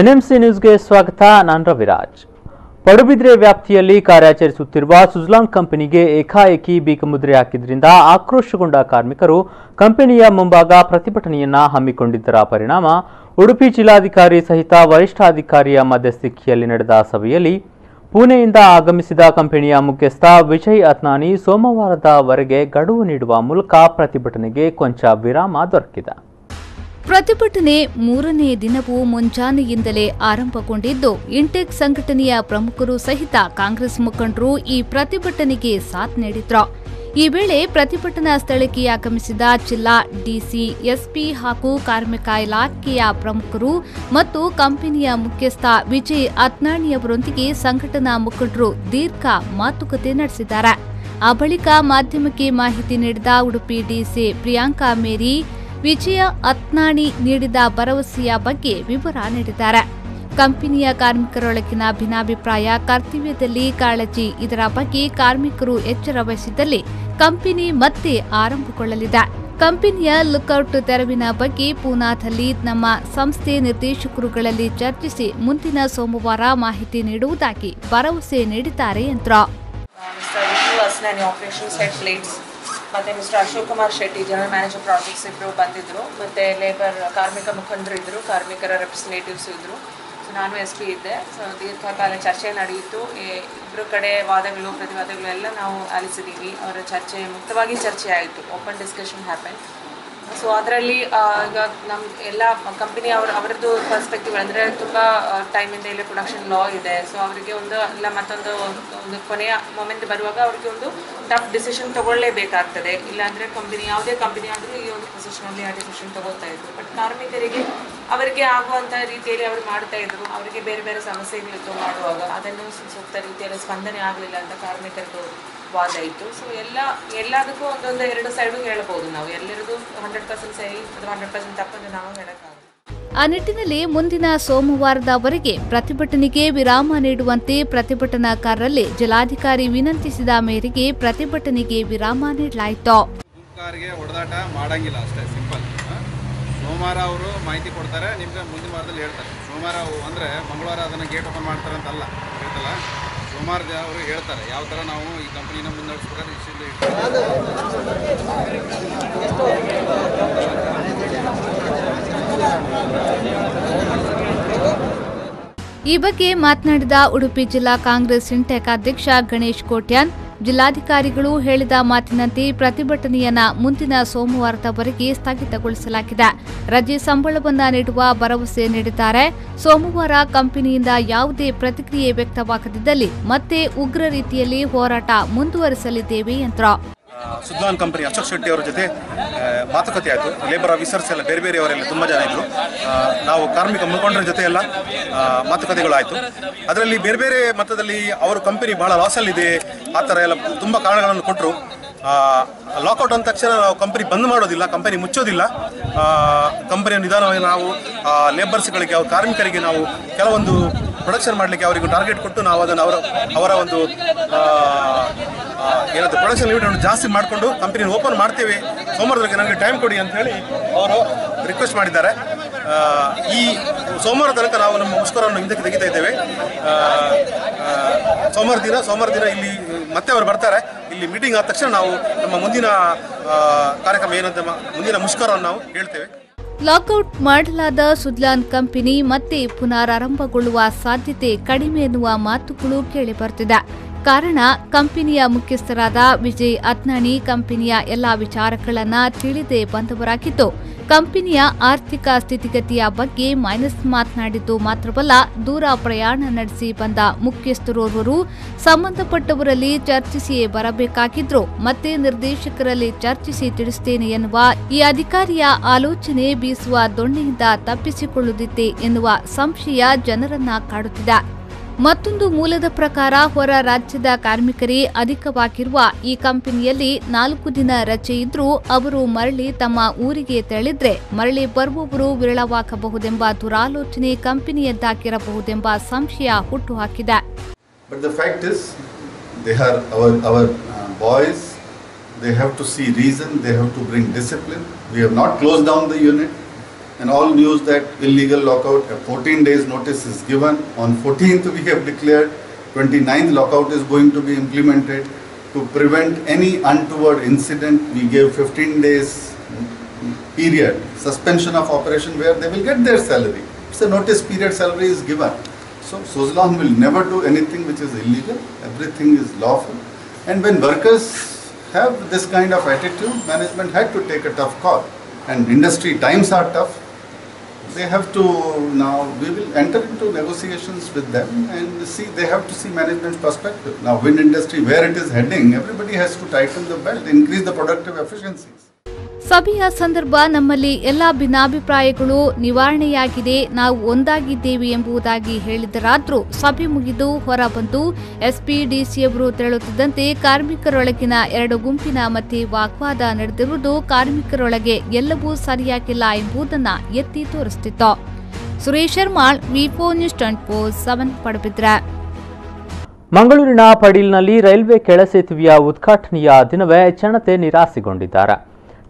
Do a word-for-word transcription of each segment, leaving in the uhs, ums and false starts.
N M C ನ್ಯೂಸ್ಗೆ ಸ್ವಾಗತ. ನಾನು ರವಿರಾಜ್. ಪಡುಬಿದ್ರೆ ವ್ಯಾಪ್ತಿಯಲ್ಲಿ ಕಾರ್ಯಾಚರಿಸುತ್ತಿರುವ ಸುಜ್ಲಾನ್ ಕಂಪನಿಗೆ ಏಕಾಏಕಿ ಬೀಕಮುದ್ರೆ ಹಾಕಿದ್ರಿಂದ ಆಕ್ರೋಶಗೊಂಡ ಕಾರ್ಮಿಕರು ಕಂಪನಿಯ ಮುಂಭಾಗ ಪ್ರತಿಭಟನೆಯನ್ನ ಹಮ್ಮಿಕೊಂಡಿದ್ದರ ಪರಿಣಾಮ ಉಡುಪಿ ಜಿಲ್ಲಾಧಿಕಾರಿ ಸಹಿತ ವರಿಷ್ಠಾಧಿಕಾರಿಯ ಮಧ್ಯಸ್ಥಿಕೆಯಲ್ಲಿ ನಡೆದ ಸಭೆಯಲ್ಲಿ ಪುಣೆಯಿಂದ ಆಗಮಿಸಿದ ಕಂಪನಿಯ ಮುಖ್ಯಸ್ಥ ವಿಜಯ್ ಅತ್ನಾನಿ ಸೋಮವಾರದವರೆಗೆ ಗಡುವು ನೀಡುವ ಮೂಲಕ ಪ್ರತಿಭಟನೆಗೆ ಕೊಂಚ ವಿರಾಮ ದೊರಕಿದೆ. ಪ್ರತಿಭಟನೆ ಮೂರನೇ ದಿನವೂ ಮುಂಜಾನೆಯಿಂದಲೇ ಆರಂಭಗೊಂಡಿದ್ದು, ಇಂಟೆಕ್ ಸಂಘಟನೆಯ ಪ್ರಮುಖರು ಸಹಿತ ಕಾಂಗ್ರೆಸ್ ಮುಖಂಡರು ಈ ಪ್ರತಿಭಟನೆಗೆ ಸಾಥ್ ನೀಡಿದ್ರು. ಈ ವೇಳೆ ಪ್ರತಿಭಟನಾ ಸ್ಥಳಕ್ಕೆ ಆಗಮಿಸಿದ ಜಿಲ್ಲಾ ಡಿಸಿ, ಎಸ್ಪಿ ಹಾಗೂ ಕಾರ್ಮಿಕ ಇಲಾಖೆಯ ಪ್ರಮುಖರು ಮತ್ತು ಕಂಪನಿಯ ಮುಖ್ಯಸ್ಥ ವಿಜಯ್ ಅತ್ನಾಣಿಯವರೊಂದಿಗೆ ಸಂಘಟನಾ ಮುಖಂಡರು ದೀರ್ಘ ಮಾತುಕತೆ ನಡೆಸಿದ್ದಾರೆ. ಆ ಬಳಿಕ ಮಾಧ್ಯಮಕ್ಕೆ ಮಾಹಿತಿ ನೀಡಿದ ಉಡುಪಿ ಡಿಸಿ ಪ್ರಿಯಾಂಕಾ ಮೇರಿ ವಿಜಯ ಅತ್ನಾಣಿ ನೀಡಿದ ಭರವಸೆಯ ಬಗ್ಗೆ ವಿವರ ನೀಡಿದ್ದಾರೆ. ಕಂಪನಿಯ ಕಾರ್ಮಿಕರೊಳಗಿನ ಭಿನ್ನಾಭಿಪ್ರಾಯ, ಕರ್ತವ್ಯದಲ್ಲಿ ಕಾಳಜಿ, ಇದರ ಬಗ್ಗೆ ಕಾರ್ಮಿಕರು ಎಚ್ಚರ ವಹಿಸಿದಲ್ಲಿ ಕಂಪನಿ ಮತ್ತೆ ಆರಂಭಗೊಳ್ಳಲಿದೆ. ಕಂಪನಿಯ ಲುಕ್ಔಟ್ ತೆರವಿನ ಬಗ್ಗೆ ಪೂನಾದಲ್ಲಿ ನಮ್ಮ ಸಂಸ್ಥೆ ನಿರ್ದೇಶಕರುಗಳಲ್ಲಿ ಚರ್ಚಿಸಿ ಮುಂದಿನ ಸೋಮವಾರ ಮಾಹಿತಿ ನೀಡುವುದಾಗಿ ಭರವಸೆ ನೀಡಿದ್ದಾರೆ ಎಂದರು. ಮತ್ತು mister Ashok Kumar Shetty general manager projects ಇಬ್ಬರು ಬಂದಿದ್ದರು. ಮತ್ತು ಲೇಬರ್ ಕಾರ್ಮಿಕ ಮುಖಂಡರು ಇದ್ದರು, ಕಾರ್ಮಿಕರ ರೆಪ್ರೆಸೆಂಟೇಟಿವ್ಸ್ ಇದ್ದರು. ಸೊ ನಾನು ಎಸ್ ಪಿ ಇದ್ದೆ. ಸೊ ದೀರ್ಘಕಾಲ ಚರ್ಚೆ ನಡೆಯಿತು. ಇಬ್ಬರು ಕಡೆ ವಾದಗಳು ಪ್ರತಿವಾದಗಳೆಲ್ಲ ನಾವು ಆಲಿಸಿದ್ದೀವಿ. ಅವರ ಚರ್ಚೆ ಮುಕ್ತವಾಗಿ ಚರ್ಚೆ ಆಯಿತು. Open discussion happen. ಸೊ ಅದರಲ್ಲಿ ಈಗ ನಮ್ಮ ಎಲ್ಲ ಕಂಪನಿ ಅವ್ರ ಅವರದ್ದು ಪರ್ಸ್ಪೆಕ್ಟಿವ್ ಅಂದರೆ ತುಂಬ ಟೈಮಿಂದ ಇಲ್ಲಿ ಪ್ರೊಡಕ್ಷನ್ ಲಾ ಇದೆ. ಸೊ ಅವರಿಗೆ ಒಂದು ಇಲ್ಲ ಮತ್ತೊಂದು ಒಂದು ಕೊನೆಯ ಮೊಮೆಂಟ್ ಬರುವಾಗ ಅವ್ರಿಗೆ ಒಂದು ಟಫ್ ಡಿಸಿಷನ್ ತೊಗೊಳ್ಳೇಬೇಕಾಗ್ತದೆ. ಇಲ್ಲಾಂದರೆ ಕಂಪನಿ ಯಾವುದೇ ಕಂಪನಿ ಆದರೂ ಈ ಒಂದು ಪೊಸಿಷನಲ್ಲಿ ಆ ಡಿಸಿಷನ್ ತೊಗೊಳ್ತಾ ಇದ್ರು. ಬಟ್ ಕಾರ್ಮಿಕರಿಗೆ ಅವರಿಗೆ ಆಗುವಂಥ ರೀತಿಯಲ್ಲಿ ಅವರು ಮಾಡ್ತಾ ಇದ್ರು. ಅವರಿಗೆ ಬೇರೆ ಬೇರೆ ಸಮಸ್ಯೆಗಳಿತ್ತು ಮಾಡುವಾಗ, ಅದನ್ನು ಸೂಕ್ತ ರೀತಿಯಲ್ಲಿ ಸ್ಪಂದನೆ ಆಗಲಿಲ್ಲ ಅಂತ ಕಾರ್ಮಿಕರದ್ದು ವಾದ ಇತ್ತು. ಸೊ ಎಲ್ಲ ಎಲ್ಲದಕ್ಕೂ ಒಂದೊಂದು ಎರಡು ಸೈಡು ಹೇಳ್ಬೋದು ನಾವು. ಎಲ್ಲರಿಗೂ ಹಂಡ್ರೆಡ್ ಪರ್ಸೆಂಟ್ ಸರಿ ಅಥವಾ ಹಂಡ್ರೆಡ್ ಪರ್ಸೆಂಟ್ ತಪ್ಪಂದು ನಾವು ಹೇಳೋಕ್ಕಾಗಲ್ಲ. ಆ ನಿಟ್ಟಿನಲ್ಲಿ ಮುಂದಿನ ಸೋಮವಾರದವರೆಗೆ ಪ್ರತಿಭಟನೆಗೆ ವಿರಾಮ ನೀಡುವಂತೆ ಪ್ರತಿಭಟನಾಕಾರರಲ್ಲಿ ಜಿಲ್ಲಾಧಿಕಾರಿ ವಿನಂತಿಸಿದ ಮೇರೆಗೆ ಪ್ರತಿಭಟನೆಗೆ ವಿರಾಮ ನೀಡಲಾಯಿತು. ಹೊಡೆದಾಟ ಮಾಡಂಗಿಲ್ಲ, ಅಷ್ಟೇ ಸಿಂಪಲ್. ಸೋಮವಾರ ಅವರು ಮಾಹಿತಿ ಕೊಡ್ತಾರೆ, ನಿಮಗೆ ಮುಂದಿನ ವಾರದಲ್ಲಿ ಹೇಳ್ತಾರೆ. ಸೋಮವಾರ ಅಂದರೆ ಮಂಗಳವಾರ ಅದನ್ನು ಗೇಟ್ ಓಪನ್ ಮಾಡ್ತಾರೆ ಅಂತಲ್ಲ, ಗೊತ್ತಲ್ಲ. ಸೋಮವಾರ ಅವರು ಹೇಳ್ತಾರೆ ಯಾವ ಥರ ನಾವು ಈ ಕಂಪ್ನಿನ ಮುನ್ನಡೆಸ್ಬೇಕಾದ್ರೆ ಇಷ್ಟಿಂದ ಇಟ್ಟು. ಈ ಬಗ್ಗೆ ಮಾತನಾಡಿದ ಉಡುಪಿ ಜಿಲ್ಲಾ ಕಾಂಗ್ರೆಸ್ ಇಂಟೆಕ್ ಅಧ್ಯಕ್ಷ ಗಣೇಶ್ ಕೋಟ್ಯಾನ್, ಜಿಲ್ಲಾಧಿಕಾರಿಗಳು ಹೇಳಿದ ಮಾತಿನಂತೆ ಪ್ರತಿಭಟನೆಯನ್ನ ಮುಂದಿನ ಸೋಮವಾರದವರೆಗೆ ಸ್ಥಗಿತಗೊಳಿಸಲಾಗಿದೆ. ರಜೆ ಸಂಬಳವನ್ನ ನೀಡುವ ಭರವಸೆ ನೀಡಿದ್ದಾರೆ. ಸೋಮವಾರ ಕಂಪನಿಯಿಂದ ಯಾವುದೇ ಪ್ರತಿಕ್ರಿಯೆ ವ್ಯಕ್ತವಾಗದಿದ್ದಲ್ಲಿ ಮತ್ತೆ ಉಗ್ರ ರೀತಿಯಲ್ಲಿ ಹೋರಾಟ ಮುಂದುವರಿಸಲಿದ್ದೇವೆ ಎಂದರು. ಸುಜ್ಲಾನ್ ಕಂಪನಿ ಅಶೋಕ್ ಶೆಟ್ಟಿ ಅವರ ಜೊತೆ ಮಾತುಕತೆ ಆಯಿತು. ಲೇಬರ್ ಆಫೀಸರ್ಸ್ ಎಲ್ಲ ಬೇರೆ ಬೇರೆಯವರೆಲ್ಲ ತುಂಬ ಜನ ಇದ್ದರು. ನಾವು ಕಾರ್ಮಿಕ ಮುಖಂಡರ ಜೊತೆ ಎಲ್ಲ ಮಾತುಕತೆಗಳಾಯಿತು. ಅದರಲ್ಲಿ ಬೇರೆ ಬೇರೆ ಮತದಲ್ಲಿ ಅವರು ಕಂಪನಿ ಬಹಳ ಲಾಸಲ್ಲಿದೆ ಆ ಥರ ಎಲ್ಲ ತುಂಬ ಕಾರಣಗಳನ್ನು ಕೊಟ್ಟರು. ಲಾಕೌಟ್ ಅಂದ ತಕ್ಷಣ ನಾವು ಕಂಪನಿ ಬಂದ್ ಮಾಡೋದಿಲ್ಲ, ಕಂಪನಿ ಮುಚ್ಚೋದಿಲ್ಲ. ಕಂಪನಿಯ ನಿಧಾನವಾಗಿ ನಾವು ಲೇಬರ್ಸ್ಗಳಿಗೆ, ಅವ್ರ ಕಾರ್ಮಿಕರಿಗೆ ನಾವು ಕೆಲವೊಂದು ಪ್ರೊಡಕ್ಷನ್ ಮಾಡಲಿಕ್ಕೆ ಅವರಿಗೂ ಟಾರ್ಗೆಟ್ ಕೊಟ್ಟು ನಾವು ಅದನ್ನು ಅವರ ಅವರ ಒಂದು ಏನಾದರೂ ಪ್ರೊಡಕ್ಷನ್ ಲಿಮಿಟನ್ನು ಜಾಸ್ತಿ ಮಾಡಿಕೊಂಡು ಕಂಪನಿನ ಓಪನ್ ಮಾಡ್ತೇವೆ, ಸೋಮವಾರದವರೆಗೆ ನನಗೆ ಟೈಮ್ ಕೊಡಿ ಅಂತ ಹೇಳಿ ಅವರು ರಿಕ್ವೆಸ್ಟ್ ಮಾಡಿದ್ದಾರೆ. ಈ ಸೋಮವಾರ ತನಕ ನಾವು ನಮ್ಮ ಮುಷ್ಕರವನ್ನು ಹಿಂದಕ್ಕೆ ತೆಗಿತಾ ಇದ್ದೇವೆ. ಸೋಮವಾರ ದಿನ ಸೋಮವಾರ ದಿನ ಇಲ್ಲಿ ಮತ್ತೆ ಅವರು ಬರ್ತಾರೆ. ಇಲ್ಲಿ ಮೀಟಿಂಗ್ ಆದ ತಕ್ಷಣ ನಾವು ನಮ್ಮ ಮುಂದಿನ ಕಾರ್ಯಕ್ರಮ ಏನಂತ ಮುಂದಿನ ಮುಷ್ಕರವನ್ನು ನಾವು ಹೇಳ್ತೇವೆ. ಲಾಕ್ಔಟ್ ಮಾಡಲಾದ ಸುಜ್ಲಾನ್ ಕಂಪನಿ ಮತ್ತೆ ಪುನರಾರಂಭಗೊಳ್ಳುವ ಸಾಧ್ಯತೆ ಕಡಿಮೆ ಎನ್ನುವ ಮಾತುಗಳು ಕೇಳಿಬರುತ್ತಿದೆ. ಕಾರಣ, ಕಂಪನಿಯ ಮುಖ್ಯಸ್ಥರಾದ ವಿಜಯ್ ಅತ್ನಾಣಿ ಕಂಪನಿಯ ಎಲ್ಲ ವಿಚಾರಗಳನ್ನು ತಿಳಿದೇ ಬಂದವರಾಗಿದ್ದು, ಕಂಪನಿಯ ಆರ್ಥಿಕ ಸ್ಥಿತಿಗತಿಯ ಬಗ್ಗೆ ಮೈನಸ್ ಮಾತನಾಡಿದ್ದು ಮಾತ್ರವಲ್ಲ, ದೂರ ಪ್ರಯಾಣ ನಡೆಸಿ ಬಂದ ಮುಖ್ಯಸ್ಥರೋರ್ವರು ಸಂಬಂಧಪಟ್ಟವರಲ್ಲಿ ಚರ್ಚಿಸಿಯೇ ಬರಬೇಕಾಗಿದ್ರು. ಮತ್ತೆ ನಿರ್ದೇಶಕರಲ್ಲಿ ಚರ್ಚಿಸಿ ತಿಳಿಸುತ್ತೇನೆ ಎನ್ನುವ ಈ ಅಧಿಕಾರಿಯ ಆಲೋಚನೆ ಬೀಸುವ ದೊಣ್ಣೆಯಿಂದ ತಪ್ಪಿಸಿಕೊಳ್ಳುತ್ತಿದೆ ಎನ್ನುವ ಸಂಶಯ ಜನರನ್ನ ಕಾಡುತ್ತಿದೆ. ಮತ್ತೊಂದು ಮೂಲದ ಪ್ರಕಾರ, ಹೊರ ರಾಜ್ಯದ ಕಾರ್ಮಿಕರೇ ಅಧಿಕವಾಗಿರುವ ಈ ಕಂಪನಿಯಲ್ಲಿ ನಾಲ್ಕು ದಿನ ರಜೆ ಇದ್ರೂ ಅವರು ಮರಳಿ ತಮ್ಮ ಊರಿಗೆ ತೆರಳಿದ್ರೆ ಮರಳಿ ಬರುವವರು ವಿರಳವಾಗಬಹುದೆಂಬ ದುರಾಲೋಚನೆ ಕಂಪನಿಯದ್ದಾಗಿರಬಹುದೆಂಬ ಸಂಶಯ ಹುಟ್ಟುಹಾಕಿದೆ. and all news that illegal lockout, a fourteen days notice is given. On fourteenth we have declared twenty-ninth lockout is going to be implemented. To prevent any untoward incident, we gave fifteen days period, suspension of operation, where they will get their salary. It's a notice period, salary is given. So Suzlon will never do anything which is illegal, everything is lawful. And when workers have this kind of attitude, management had to take a tough call. And industry times are tough. They have to now, we will enter into negotiations with them and see, they have to see management's perspective. Now wind industry, where it is heading, everybody has to tighten the belt, increase the productive efficiencies. ಸಭೆಯ ಸಂದರ್ಭ ನಮ್ಮಲ್ಲಿ ಎಲ್ಲ ಭಿನ್ನಾಭಿಪ್ರಾಯಗಳು ನಿವಾರಣೆಯಾಗಿದೆ, ನಾವು ಒಂದಾಗಿದ್ದೇವೆ ಎಂಬುದಾಗಿ ಹೇಳಿದರಾದರೂ ಸಭೆ ಮುಗಿದು ಹೊರ ಬಂದು ಎಸ್ಪಿಡಿಸಿಯವರು ತೆರಳುತ್ತಿದ್ದಂತೆ ಕಾರ್ಮಿಕರೊಳಗಿನ ಎರಡು ಗುಂಪಿನ ಮಧ್ಯೆ ವಾಗ್ವಾದ ನಡೆದಿರುವುದು ಕಾರ್ಮಿಕರೊಳಗೆ ಎಲ್ಲವೂ ಸರಿಯಾಗಿಲ್ಲ ಎಂಬುದನ್ನು ಎತ್ತಿ ತೋರಿಸುತ್ತಿತ್ತು. ಸುರೇಶ್ ಶರ್ಮಾಳ್, ವಿಪೋ ನ್ಯೂಸ್ ಇಪ್ಪತ್ನಾಲ್ಕು ಸೆವೆನ್, ಪಡುಬಿದ್ರೆ. ಮಂಗಳೂರಿನ ಪಡೀಲ್ನಲ್ಲಿ ರೈಲ್ವೆ ಕೆಳಸೇತುವೆಯ ಉದ್ಘಾಟನೆಯ ದಿನವೇ ಜನತೆ ನಿರಾಸೆಗೊಂಡಿದ್ದಾರೆ.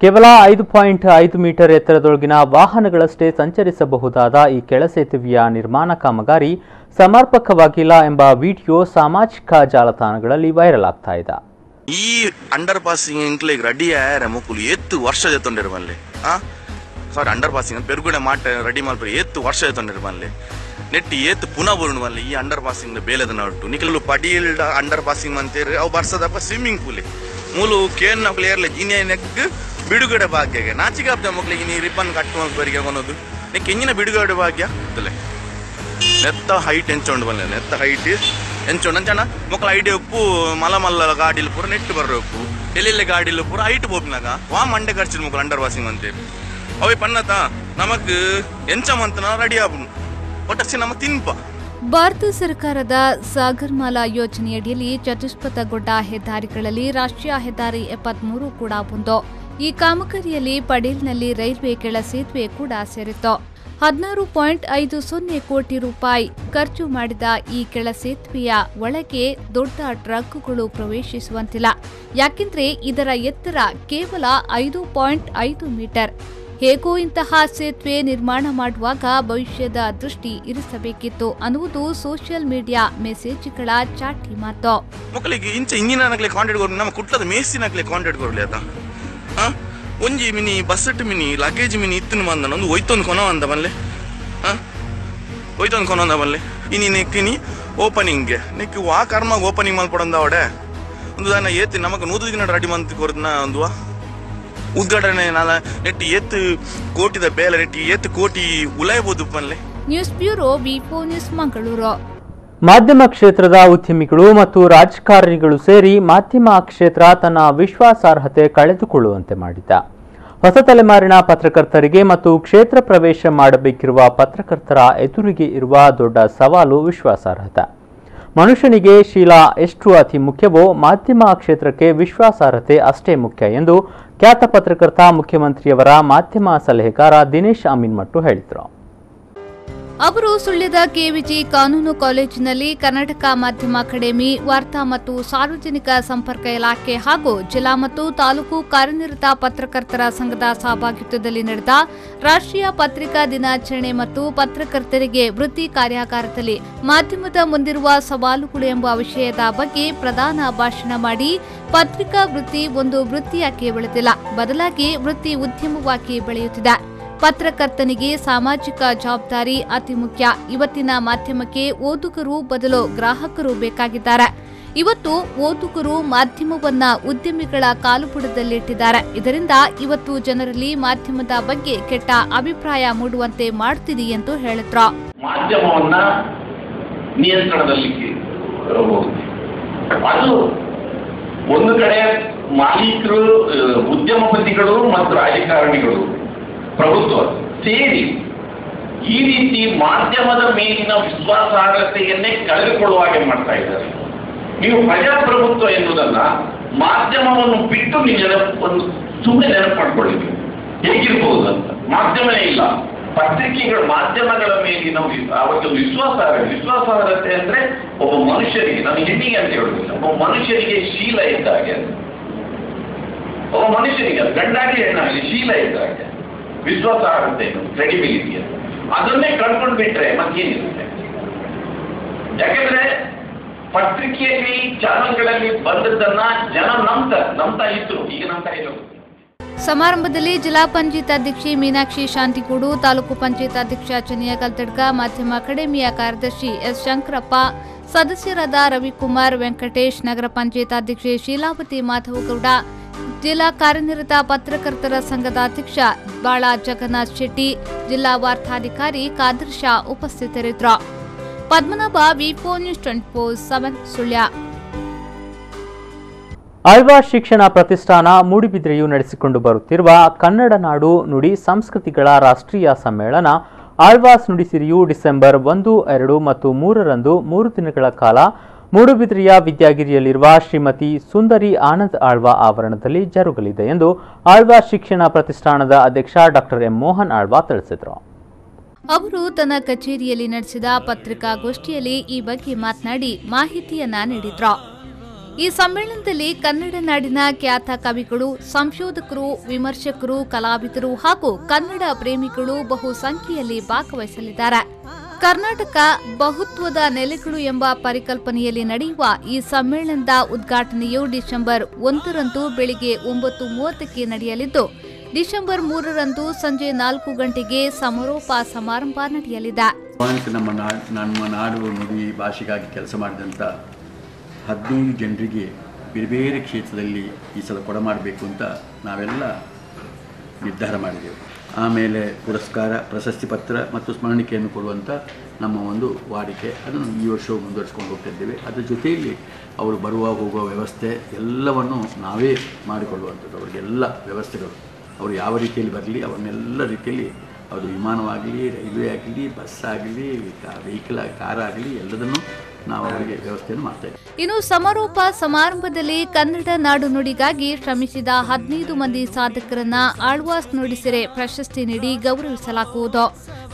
ಕೇವಲ ಐದು ಪಾಯಿಂಟ್ ಐದು ಮೀಟರ್ ಎತ್ತರದೊಳಗಿನ ವಾಹನಗಳಷ್ಟೇ ಸಂಚರಿಸಬಹುದಾದ ಈ ಕೆಳಸೇತುವೆಯ ನಿರ್ಮಾಣ ಕಾಮಗಾರಿ ಸಮರ್ಪಕವಾಗಿಲ್ಲ ಎಂಬ ವಿಡಿಯೋ ಸಾಮಾಜಿಕ ಜಾಲತಾಣಗಳಲ್ಲಿ ವೈರಲ್ ಆಗ್ತಾ ಇದೆ. ಈ ಅಂಡರ್ ಪಾಸಿಂಗ್ ರೆಡಿ ಮುಕ್ಕಲು ಎತ್ತು ವರ್ಷ ಎತ್ತೊಂಡಿರ್ಮಲ್ಲಿ ಸಾರಿ ಅಂಡರ್ ಪಾಸಿಂಗ್ ಪೆರುಗುಣೆ ಮಾಟ ರೆಡಿ ಮಾಡ್ಬೇಕು ಎತ್ತು ವರ್ಷ ಎತ್ತೊಂಡಿರ್ಮಲ್ಲಿ ನೆಟ್ಟಿ ಏತ್ ಪುನಃ ಬರುಣವಲ್ಲಿ ಈ ಅಂಡರ್ ಪಾಸಿಂಗ್ ಬೇಲದ ನಟ್ಟು ನಿಖಲು ಪಡೀಲ್ ಅಂಡರ್ ಪಾಸಿಂಗ್ ಅಂತೇಳಿ ಅವು ಬರ್ಸದಪ್ಪ ಸ್ವಿಮ್ಮಿಂಗ್ ಪೂಲ್ ಮೂಲು ಕೇನ್ ಪ್ಲೇಯರ್ಲೆ ಜೀನಿಯಕ್ಕೆ ಬಿಡುಗಡೆ ಭಾಗ್ಯ ನಾಚಿಕಾಬ್ದ ಮಕ್ಕಳಿಗೆ ನೀ ರಿಬ್ಬನ್ ಕಟ್ಟುವವರಿಗೆ ಅನ್ನೋದು ನಿಕ್ಕೆ ಎಂಜಿನ ಬಿಡುಗಡೆ ಭಾಗ್ಯ ಇತ್ತಲೆ ನೆತ್ತ ಹೈಟ್ ಎಂಚೊಂಡು ಬಂದ ನೆತ್ತ ಹೈಟ್ ಎಂಚೊಂಡು ಅಂಚಣ್ಣ ಮಕ್ಕಳ ಹೈಟ್ ಒಪ್ಪು ಮಲ ಮಲ್ಲ ಗಾಡಿಲಿ ಪೂರ ನೆಟ್ಟು ಬರಬೇಕು ಎಲ್ಲೆಲ್ಲ ಗಾಡಿಲಿ ಪೂರ ಹೈಟ್ ಹೋಗ್ನಾಗ ವಾ ಮಂಡೆ ಖರ್ಚಿನ ಮಕ್ಕಳು ಅಂಡರ್ ವಾಸಿಂಗ್ ಅಂತೇಳಿ ಅವೇ ಪನ್ನತ ನಮಗ್ ಎಂಚಮಂತನ ರೆಡಿ ಆಗ್ಬಿಡು ಒಟ್ಟಸಿ ನಮ್ಮ ತಿನ್ಪ. ಭಾರತ ಸರ್ಕಾರದ ಸಾಗರ್ಮಾಲಾ ಯೋಜನೆಯಡಿಯಲ್ಲಿ ಚತುಷ್ಪಥಗೊಂಡ ಹೆದ್ದಾರಿಗಳಲ್ಲಿ ರಾಷ್ಟ್ರೀಯ ಹೆದ್ದಾರಿ ಎಪ್ಪತ್ಮೂರು ಕೂಡ ಒಂದು. ಈ ಕಾಮಗಾರಿಯಲ್ಲಿ ಪಡೀಲ್ನಲ್ಲಿ ರೈಲ್ವೆ ಕೆಳ ಸೇತುವೆ ಕೂಡ ಸೇರಿತ್ತು. ಹದಿನಾರು ಪಾಯಿಂಟ್ ಐದು ಸೊನ್ನೆ ಕೋಟಿ ರೂಪಾಯಿ ಖರ್ಚು ಮಾಡಿದ ಈ ಕೆಳ ಸೇತುವೆಯ ಒಳಗೆ ದೊಡ್ಡ ಟ್ರಕ್ಗಳು ಪ್ರವೇಶಿಸುವಂತಿಲ್ಲ. ಯಾಕೆಂದ್ರೆ ಇದರ ಎತ್ತರ ಕೇವಲ ಐದು ಪಾಯಿಂಟ್ ಐದು ಮೀಟರ್. ಹೇಗೂ ಇಂತಹ ಸೇತುವೆ ನಿರ್ಮಾಣ ಮಾಡುವಾಗ ಭವಿಷ್ಯದ ದೃಷ್ಟಿ ಇರಿಸಬೇಕಿತ್ತು ಅನ್ನುವುದು ಸೋಷಿಯಲ್ ಮೀಡಿಯಾ ಮೆಸೇಜ್ಗಳ ಚಾಟಿ ಮಾತು. ಮಕ್ಕಳಿಗೆ ಇಂಚ ಇಂಜಿನಿಯರ್ನಾಗಲೇ ಕಾಂಟ್ಯಾಕ್ಟ್ ಕೊಡ್ಲಿ ನಮ್ಮ ಕುಟ್ಲದ ಮೇಸಿನಾಗಲೇ ಕಾಂಟ್ಯಾಕ್ಟ್ ಕೊಡ್ಲಿ ಅದ ಒಂಜಿ ಮಿನಿ ಬಸ್ಸೆಟ್ ಮಿನಿ ಲಗೇಜ್ ಮಿನಿ ಇತ್ತನ ಬಂದನ ಒಂದು ಒಯ್ತೊಂದು ಕೊನ ಅಂದ ಬನ್ಲೆ ಹಾಂ ಒಯ್ತೊಂದು ಕೊನ ಅಂದ ಬನ್ಲೆ ಇನಿ ನೆಕ್ಕಿನಿ ಓಪನಿಂಗ್ಗೆ ನೆಕ್ಕಿ ವಾ ಕರ್ಮಾಗ ಓಪನಿಂಗ್ ಮಾಡ್ಕೊಡಂದ ಅವಡೆ ಒಂದು ದಾನ ಏತಿ ನಮಗೆ ನೂರು ದಿನ ರೆಡಿ ಮಂತ್ ಕೊರದನ್ನ ಅಂದುವ ಉದ್ಘಾಟನೆ ನಾಳೆ ನೆಟ್ಟಿ ಏತ್ತು ಕೋಟಿದ ಬೇಲೆ ನೆಟ್ಟಿ ಏತ್ತು ಕೋಟಿ ಉಲಾಯಬಹುದು ಬನ್ಲೆ. News bureau, ವಿಪೋ news, Mangaluru. ಮಾಧ್ಯಮ ಕ್ಷೇತ್ರದ ಉದ್ಯಮಿಗಳು ಮತ್ತು ರಾಜಕಾರಣಿಗಳು ಸೇರಿ ಮಾಧ್ಯಮ ಕ್ಷೇತ್ರ ತನ್ನ ವಿಶ್ವಾಸಾರ್ಹತೆ ಕಳೆದುಕೊಳ್ಳುವಂತೆ ಮಾಡಿದೆ. ಹೊಸ ತಲೆಮಾರಿನ ಪತ್ರಕರ್ತರಿಗೆ ಮತ್ತು ಕ್ಷೇತ್ರ ಪ್ರವೇಶ ಮಾಡಬೇಕಿರುವ ಪತ್ರಕರ್ತರ ಎದುರಿಗೆ ಇರುವ ದೊಡ್ಡ ಸವಾಲು ವಿಶ್ವಾಸಾರ್ಹತೆ. ಮನುಷ್ಯನಿಗೆ ಶೀಲ ಎಷ್ಟು ಅತಿ ಮುಖ್ಯವೋ ಮಾಧ್ಯಮ ಕ್ಷೇತ್ರಕ್ಕೆ ವಿಶ್ವಾಸಾರ್ಹತೆ ಅಷ್ಟೇ ಮುಖ್ಯ ಎಂದು ಖ್ಯಾತ ಪತ್ರಕರ್ತ, ಮುಖ್ಯಮಂತ್ರಿಯವರ ಮಾಧ್ಯಮ ಸಲಹೆಗಾರ ದಿನೇಶ್ ಅಮೀನ್ಮಟ್ಟು ಹೇಳಿದರು. ಅವರು ಸುಳ್ಯದ ಕೆವಿಜಿ ಕಾನೂನು ಕಾಲೇಜಿನಲ್ಲಿ ಕರ್ನಾಟಕ ಮಾಧ್ಯಮ ಅಕಾಡೆಮಿ ವಾರ್ತಾ ಮತ್ತು ಸಾರ್ವಜನಿಕ ಸಂಪರ್ಕ ಇಲಾಖೆ ಹಾಗೂ ಜಿಲ್ಲಾ ಮತ್ತು ತಾಲೂಕು ಕಾರ್ಯನಿರತ ಪತ್ರಕರ್ತರ ಸಂಘದ ಸಹಭಾಗಿತ್ವದಲ್ಲಿ ನಡೆದ ರಾಷ್ಟ್ರೀಯ ಪತ್ರಿಕಾ ದಿನಾಚರಣೆ ಮತ್ತು ಪತ್ರಕರ್ತರಿಗೆ ವೃತ್ತಿ ಕಾರ್ಯಾಗಾರದಲ್ಲಿ ಮಾಧ್ಯಮದ ಮುಂದಿರುವ ಸವಾಲುಗಳು ಎಂಬ ವಿಷಯದ ಬಗ್ಗೆ ಪ್ರಧಾನ ಭಾಷಣ ಮಾಡಿ ಪತ್ರಿಕಾ ವೃತ್ತಿ ಒಂದು ವೃತ್ತಿಯಾಗಿ ಬೆಳೆದಿಲ್ಲ, ಬದಲಾಗಿ ವೃತ್ತಿ ಉದ್ಯಮವಾಗಿ ಬೆಳೆಯುತ್ತಿದೆ. ಪತ್ರಕರ್ತನಿಗೆ ಸಾಮಾಜಿಕ ಜವಾಬ್ದಾರಿ ಅತಿ ಮುಖ್ಯ. ಇವತ್ತಿನ ಮಾಧ್ಯಮಕ್ಕೆ ಓದುಗರು ಬದಲು ಗ್ರಾಹಕರು ಬೇಕಾಗಿದ್ದಾರೆ. ಇವತ್ತು ಓದುಗರು ಮಾಧ್ಯಮವನ್ನ ಉದ್ಯಮಿಗಳ ಕಾಲುಪುಟದಲ್ಲಿಟ್ಟಿದ್ದಾರೆ. ಇದರಿಂದ ಇವತ್ತು ಜನರಲ್ಲಿ ಮಾಧ್ಯಮದ ಬಗ್ಗೆ ಕೆಟ್ಟ ಅಭಿಪ್ರಾಯ ಮೂಡುವಂತೆ ಮಾಡುತ್ತಿದೆ ಎಂದು ಹೇಳಿದ್ರು. ಮಾಧ್ಯಮವನ್ನ ನಿಯಂತ್ರಣದಲ್ಲಿ ಒಂದು ಕಡೆ ಮಾಲೀಕರು, ಉದ್ಯಮಪತಿಗಳು ಮತ್ತು ರಾಜಕಾರಣಿಗಳು, ಪ್ರಭುತ್ವ ಸೇರಿ ಈ ರೀತಿ ಮಾಧ್ಯಮದ ಮೇಲಿನ ವಿಶ್ವಾಸಾರ್ಹತೆಯನ್ನೇ ಕಳೆದುಕೊಳ್ಳುವ ಹಾಗೆ ಮಾಡ್ತಾ ಇದ್ದಾರೆ. ನೀವು ಪ್ರಜಾಪ್ರಭುತ್ವ ಎನ್ನುವುದನ್ನ ಮಾಧ್ಯಮವನ್ನು ಬಿಟ್ಟು ನೀವು ನೆನಪು ಸುಮ್ಮನೆ ನೆನಪು ಮಾಡ್ಕೊಳ್ಳಿ. ನೀವು ಹೇಗಿರ್ಬಹುದು ಅಂತ ಮಾಧ್ಯಮವೇ ಇಲ್ಲ. ಪತ್ರಿಕೆಗಳ ಮಾಧ್ಯಮಗಳ ಮೇಲಿನ ಅವರಿಗೆ ವಿಶ್ವಾಸಾರ್ಹ ವಿಶ್ವಾಸಾರ್ಹತೆ ಅಂದ್ರೆ ಒಬ್ಬ ಮನುಷ್ಯನಿಗೆ, ನಾನು ಹಿಡಿಗೆ ಅಂತ ಹೇಳುದಿಲ್ಲ, ಒಬ್ಬ ಮನುಷ್ಯನಿಗೆ ಶೀಲ ಇದ್ದಾಗೆ, ಒಬ್ಬ ಮನುಷ್ಯನಿಗೆ ಗಂಡಾಗಲಿ ಹೆಣ್ಣಾಗಲಿ ಶೀಲ ಇದ್ದಾಗೆ ವಿಶ್ವಾಸ ಆಗುತ್ತೆ, ಕ್ರೆಡಿಬಿಲಿಟಿ ಅಂತ. ಅದನ್ನೇ ಕಳ್ಕೊಂಡು ಬಿಟ್ರೆ ಮತ್ತೇನಿರುತ್ತೆ? ಯಾಕೆಂದ್ರೆ ಪತ್ರಿಕೆಯಲ್ಲಿ ಚಾನಲ್ಗಳಲ್ಲಿ ಬಂದದ್ದನ್ನ ಜನ ನಂಬ್ತ ನಂಬ್ತಾ ಇದ್ರು, ಈಗ ನಂಬ್ತಾ ಇಲ್ಲ. ಸಮಾರಂಭದಲ್ಲಿ ಜಿಲ್ಲಾ ಪಂಚಾಯತ್ ಅಧ್ಯಕ್ಷೆ ಮೀನಾಕ್ಷಿ ಶಾಂತಿಗೂಡು, ತಾಲೂಕು ಪಂಚಾಯತ್ ಅಧ್ಯಕ್ಷ ಚನಿಯಾ ಕಲ್ತಡ್ಕ, ಮಾಧ್ಯಮ ಅಕಾಡೆಮಿಯ ಕಾರ್ಯದರ್ಶಿ ಎಸ್ ಶಂಕರಪ್ಪ, ಸದಸ್ಯರಾದ ರವಿಕುಮಾರ್, ವೆಂಕಟೇಶ್, ನಗರ ಪಂಚಾಯತ್ ಅಧ್ಯಕ್ಷೆ ಶೀಲಾವತಿ ಮಾಧವಗೌಡ, ಜಿಲ್ಲಾ ಕಾರ್ಯನಿರತ ಪತ್ರಕರ್ತರ ಸಂಘದ ಅಧ್ಯಕ್ಷ ಬಾಳ ಜಗನ್ನಾಥ್ ಶೆಟ್ಟಿ, ಜಿಲ್ಲಾ ವಾರ್ತಾಧಿಕಾರಿ ಖಾದರ್ ಶಾ ಉಪಸ್ಥಿತರಿದ್ದರು. ಪದ್ಮನಾಭ, ವಿಪೋ ನ್ಯೂಸ್ ಇಪ್ಪತ್ನಾಲ್ಕು ಸೆವೆನ್, ಸುಳ್ಯ. ಆಳ್ವಾಸ್ ಶಿಕ್ಷಣ ಪ್ರತಿಷ್ಠಾನ ಮೂಡಿಬಿದ್ರೆಯು ನಡೆಸಿಕೊಂಡು ಬರುತ್ತಿರುವ ಕನ್ನಡ ನಾಡು ನುಡಿ ಸಂಸ್ಕೃತಿಗಳ ರಾಷ್ಟ್ರೀಯ ಸಮ್ಮೇಳನ ಆಳ್ವಾಸ್ ನುಡಿಸಿರಿಯು ಡಿಸೆಂಬರ್ ಒಂದು, ಎರಡು ಮತ್ತು ಮೂರರಂದು ಮೂರು ದಿನಗಳ ಕಾಲ ಮೂಡುಬಿದ್ರೆಯ ವಿದ್ಯಾಗಿರಿಯಲ್ಲಿರುವ ಶ್ರೀಮತಿ ಸುಂದರಿ ಆನಂದ್ ಆಳ್ವಾ ಆವರಣದಲ್ಲಿ ಜರುಗಲಿದೆ ಎಂದು ಆಳ್ವಾಸ್ ಶಿಕ್ಷಣ ಪ್ರತಿಷ್ಠಾನದ ಅಧ್ಯಕ್ಷ ಡಾಕ್ಟರ್ ಎಂ ಮೋಹನ್ ಆಳ್ವಾ ತಿಳಿಸಿದರು. ಅವರು ತನ್ನ ಕಚೇರಿಯಲ್ಲಿ ನಡೆಸಿದ ಪತ್ರಿಕಾಗೋಷ್ಠಿಯಲ್ಲಿ ಈ ಬಗ್ಗೆ ಮಾತನಾಡಿ ಮಾಹಿತಿಯನ್ನ ನೀಡಿದ್ರು. ಈ ಸಮ್ಮೇಳನದಲ್ಲಿ ಕನ್ನಡ ನಾಡಿನ ಖ್ಯಾತ ಕವಿಗಳು, ಸಂಶೋಧಕರು, ವಿಮರ್ಶಕರು, ಕಲಾವಿದರು ಹಾಗೂ ಕನ್ನಡ ಪ್ರೇಮಿಗಳು ಬಹುಸಂಖ್ಯೆಯಲ್ಲಿ ಭಾಗವಹಿಸಲಿದ್ದಾರೆ. ಕರ್ನಾಟಕ ಬಹುತ್ವದ ನೆಲೆಗಳು ಎಂಬ ಪರಿಕಲ್ಪನೆಯಲ್ಲಿ ನಡೆಯುವ ಈ ಸಮ್ಮೇಳನದ ಉದ್ಘಾಟನೆಯು ಡಿಸೆಂಬರ್ ಒಂದರಂದು ಬೆಳಿಗ್ಗೆ ಒಂಬತ್ತು ಮೂವತ್ತಕ್ಕೆ ನಡೆಯಲಿದ್ದು, ಡಿಸೆಂಬರ್ ಮೂರರಂದು ಸಂಜೆ ನಾಲ್ಕು ಗಂಟೆಗೆ ಸಮಾರೋಪ ಸಮಾರಂಭ ನಡೆಯಲಿದೆ. ನಮ್ಮ ನಾಡು ನುಡಿ ಭಾಷೆಗಾಗಿ ಕೆಲಸ ಮಾಡಿದಂಥ ಹದಿನೈದು ಜನರಿಗೆ ಬೇರೆ ಬೇರೆ ಕ್ಷೇತ್ರದಲ್ಲಿ ಈ ಸಲ ಕೊಡ ಮಾಡಬೇಕು ಅಂತ ನಾವೆಲ್ಲ ನಿರ್ಧಾರ ಮಾಡಿದೆವು. ಆಮೇಲೆ ಪುರಸ್ಕಾರ, ಪ್ರಶಸ್ತಿ ಪತ್ರ ಮತ್ತು ಸ್ಮರಣಿಕೆಯನ್ನು ಕೊಡುವಂಥ ನಮ್ಮ ಒಂದು ವಾಡಿಕೆ, ಅದನ್ನು ಈ ವರ್ಷವೂ ಮುಂದುವರಿಸ್ಕೊಂಡು ಹೋಗ್ತಿದ್ದೇವೆ. ಅದರ ಜೊತೆಯಲ್ಲಿ ಅವರು ಬರುವ ಹೋಗುವ ವ್ಯವಸ್ಥೆ ಎಲ್ಲವನ್ನು ನಾವೇ ಮಾಡಿಕೊಳ್ಳುವಂಥದ್ದು. ಅವರಿಗೆಲ್ಲ ವ್ಯವಸ್ಥೆಗಳು, ಅವರು ಯಾವ ರೀತಿಯಲ್ಲಿ ಬರಲಿ ಅವನ್ನೆಲ್ಲ ರೀತಿಯಲ್ಲಿ, ಅದು ವಿಮಾನವಾಗಲಿ, ರೈಲ್ವೆ ಆಗಲಿ, ಬಸ್ ಆಗಲಿ, ವೆಹಿಕಲ್ ಕಾರಾಗಲಿ, ಎಲ್ಲದನ್ನು ನಾವು ಅವರಿಗೆ ವ್ಯವಸ್ಥೆಯನ್ನು ಮಾಡ್ತೇವೆ. ಇನ್ನು ಸಮಾರೋಪ ಸಮಾರಂಭದಲ್ಲಿ ಕನ್ನಡ ನಾಡು ನುಡಿಗಾಗಿ ಶ್ರಮಿಸಿದ ಹದಿನೈದು ಮಂದಿ ಸಾಧಕರನ್ನ ಆಳ್ವಾಸ್ ನುಡಿಸಿರೆ ಪ್ರಶಸ್ತಿ ನೀಡಿ ಗೌರವಿಸಲಾಗುವುದು.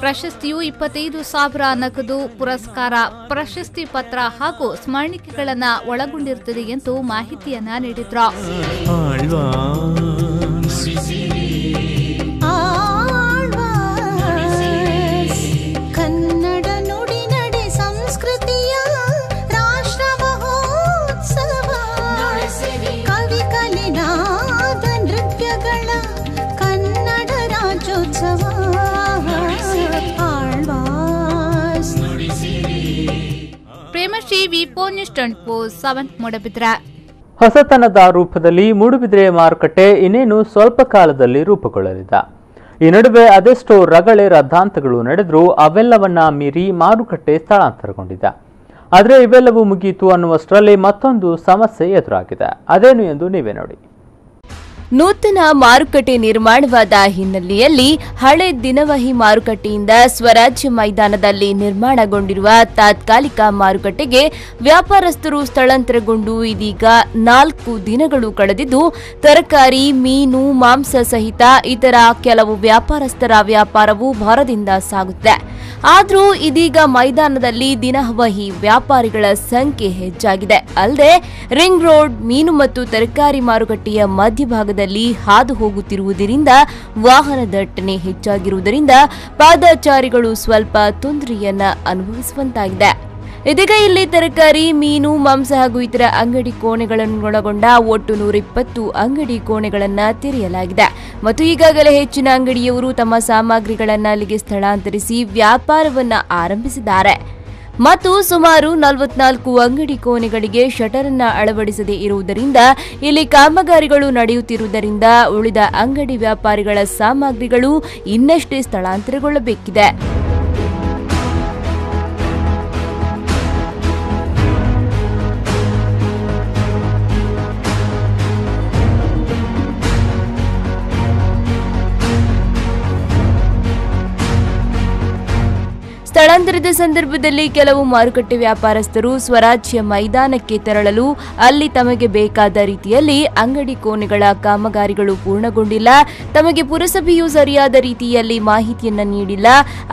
ಪ್ರಶಸ್ತಿಯು ಇಪ್ಪತ್ತೈದು ಸಾವಿರ ನಗದು, ಪುರಸ್ಕಾರ, ಪ್ರಶಸ್ತಿ ಪತ್ರ ಹಾಗೂ ಸ್ಮರಣಿಕೆಗಳನ್ನ ಒಳಗೊಂಡಿರುತ್ತದೆ ಎಂದು ಮಾಹಿತಿಯನ್ನ ನೀಡಿದ್ರು. ಹೊಸತನದ ರೂಪದಲ್ಲಿ ಮೂಡುಬಿದ್ರೆ ಮಾರುಕಟ್ಟೆ ಇನ್ನೇನು ಸ್ವಲ್ಪ ಕಾಲದಲ್ಲಿ ರೂಪುಗೊಳ್ಳಲಿದೆ. ಈ ನಡುವೆ ಅದೆಷ್ಟೋ ರಗಳೆ ರದ್ದಾಂತಗಳು ನಡೆದರೂ ಅವೆಲ್ಲವನ್ನ ಮೀರಿ ಮಾರುಕಟ್ಟೆ ಸ್ಥಳಾಂತರಗೊಂಡಿದೆ. ಆದರೆ ಇವೆಲ್ಲವೂ ಮುಗಿಯಿತು ಅನ್ನುವಷ್ಟರಲ್ಲಿ ಮತ್ತೊಂದು ಸಮಸ್ಯೆ ಎದುರಾಗಿದೆ. ಅದೇನು ಎಂದು ನೀವೇ ನೋಡಿ. ನೂತನ ಮಾರುಕಟ್ಟೆ ನಿರ್ಮಾಣವಾದ ಹಿನ್ನೆಲೆಯಲ್ಲಿ ಹಳೆ ದಿನವಹಿ ಮಾರುಕಟ್ಟೆಯಿಂದ ಸ್ವರಾಜ್ಯ ಮೈದಾನದಲ್ಲಿ ನಿರ್ಮಾಣಗೊಂಡಿರುವ ತಾತ್ಕಾಲಿಕ ಮಾರುಕಟ್ಟೆಗೆ ವ್ಯಾಪಾರಸ್ಥರು ಸ್ಥಳಾಂತರಗೊಂಡು ಇದೀಗ ನಾಲ್ಕು ದಿನಗಳು ಕಳೆದಿದ್ದು, ತರಕಾರಿ, ಮೀನು, ಮಾಂಸ ಸಹಿತ ಇತರ ಕೆಲವು ವ್ಯಾಪಾರಸ್ಥರ ವ್ಯಾಪಾರವು ಭರದಿಂದ ಸಾಗುತ್ತೆ. ಆದರೂ ಇದೀಗ ಮೈದಾನದಲ್ಲಿ ದಿನವಹಿ ವ್ಯಾಪಾರಿಗಳ ಸಂಖ್ಯೆ ಹೆಚ್ಚಾಗಿದೆ. ಅಲ್ಲದೆ ರಿಂಗ್ ರೋಡ್, ಮೀನು ಮತ್ತು ತರಕಾರಿ ಮಾರುಕಟ್ಟೆಯ ಮಧ್ಯಭಾಗದ ಹಾದು ಹೋಗುತ್ತಿರುವುದರಿಂದ ವಾಹನ ದಟ್ಟಣೆ ಹೆಚ್ಚಾಗಿರುವುದರಿಂದ ಪಾದಚಾರಿಗಳು ಸ್ವಲ್ಪ ತೊಂದರೆಯನ್ನ ಅನುಭವಿಸುವಂತಾಗಿದೆ. ಇದೀಗ ಇಲ್ಲಿ ತರಕಾರಿ, ಮೀನು, ಮಾಂಸ ಹಾಗೂ ಇತರ ಅಂಗಡಿ ಕೋಣೆಗಳನ್ನೊಳಗೊಂಡ ಒಟ್ಟು ನೂರ ಇಪ್ಪತ್ತು ಅಂಗಡಿ ಕೋಣೆಗಳನ್ನು ತೆರೆಯಲಾಗಿದೆ ಮತ್ತು ಈಗಾಗಲೇ ಹೆಚ್ಚಿನ ಅಂಗಡಿಯವರು ತಮ್ಮ ಸಾಮಗ್ರಿಗಳನ್ನು ಅಲ್ಲಿಗೆ ಸ್ಥಳಾಂತರಿಸಿ ವ್ಯಾಪಾರವನ್ನು ಆರಂಭಿಸಿದ್ದಾರೆ ಮತ್ತು ಸುಮಾರು ನಲವತ್ನಾಲ್ಕು ಅಂಗಡಿ ಕೋಣೆಗಳಿಗೆ ಶಟರ್ ಅನ್ನು ಅಳವಡಿಸದೇ ಇರುವುದರಿಂದ ಇಲ್ಲಿ ಕಾಮಗಾರಿಗಳು ನಡೆಯುತ್ತಿರುವುದರಿಂದ ಉಳಿದ ಅಂಗಡಿ ವ್ಯಾಪಾರಿಗಳ ಸಾಮಗ್ರಿಗಳು ಇನ್ನಷ್ಟೇ ಸ್ಥಳಾಂತರಗೊಳ್ಳಬೇಕಿದೆ. ಸ್ಥಳಾಂತರದ ಸಂದರ್ಭದಲ್ಲಿ ಕೆಲವು ಮಾರುಕಟ್ಟೆ ವ್ಯಾಪಾರಸ್ಥರು ಸ್ವರಾಜ್ಯ ಮೈದಾನಕ್ಕೆ ತೆರಳಲು ಅಲ್ಲಿ ತಮಗೆ ಬೇಕಾದ ರೀತಿಯಲ್ಲಿ ಅಂಗಡಿ ಕೋಣೆಗಳ ಕಾಮಗಾರಿಗಳು ಪೂರ್ಣಗೊಂಡಿಲ್ಲ, ತಮಗೆ ಪುರಸಭೆಯು ಸರಿಯಾದ ರೀತಿಯಲ್ಲಿ ಮಾಹಿತಿಯನ್ನು ನೀಡಿಲ್ಲ,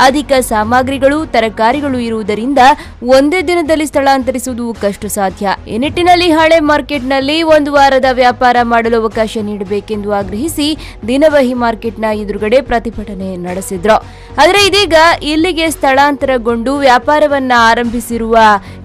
ಅಧಿಕ ಸಾಮಗ್ರಿಗಳು ತರಕಾರಿಗಳು ಇರುವುದರಿಂದ ಒಂದೇ ದಿನದಲ್ಲಿ ಸ್ಥಳಾಂತರಿಸುವುದು ಕಷ್ಟ ಸಾಧ್ಯ. ಈ ನಿಟ್ಟಿನಲ್ಲಿ ಹಳೆ ಮಾರ್ಕೆಟ್ನಲ್ಲಿ ಒಂದು ವಾರದ ವ್ಯಾಪಾರ ಮಾಡಲು ಅವಕಾಶ ನೀಡಬೇಕೆಂದು ಆಗ್ರಹಿಸಿ ದಿನವಹಿ ಮಾರ್ಕೆಟ್ನ ಎದುರುಗಡೆ ಪ್ರತಿಭಟನೆ ನಡೆಸಿದ್ರು. ಆದರೆ ಇದೀಗ ಇಲ್ಲಿಗೆ ಸ್ಥಳಾಂತರಗೊಂಡು ವ್ಯಾಪಾರವನ್ನ ಆರಂಭಿಸಿರುವ